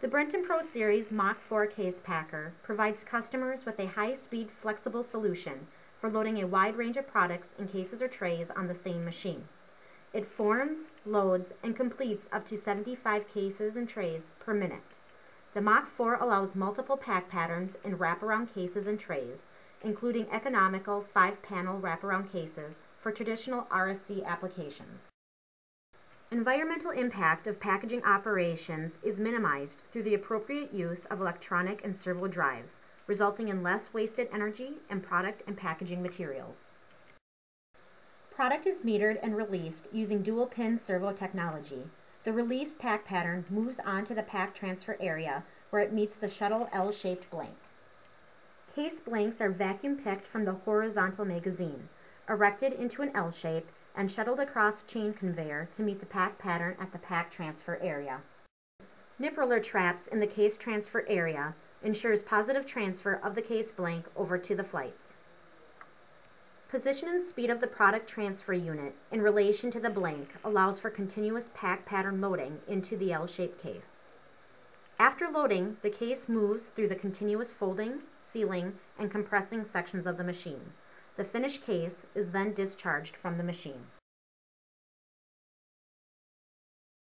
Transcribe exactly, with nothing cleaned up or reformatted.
The Brenton Pro Series Mach four Case Packer provides customers with a high-speed, flexible solution for loading a wide range of products in cases or trays on the same machine. It forms, loads, and completes up to seventy-five cases and trays per minute. The Mach four allows multiple pack patterns in wraparound cases and trays, including economical five-panel wraparound cases for traditional R S C applications. Environmental impact of packaging operations is minimized through the appropriate use of electronic and servo drives, resulting in less wasted energy and product and packaging materials. Product is metered and released using dual-pin servo technology. The released pack pattern moves onto the pack transfer area where it meets the shuttle L-shaped blank. Case blanks are vacuum-picked from the horizontal magazine, erected into an L shape, and shuttled across chain conveyor to meet the pack pattern at the pack transfer area. Nipperler traps in the case transfer area ensures positive transfer of the case blank over to the flights. Position and speed of the product transfer unit in relation to the blank allows for continuous pack pattern loading into the L-shaped case. After loading, the case moves through the continuous folding, sealing, and compressing sections of the machine. The finished case is then discharged from the machine.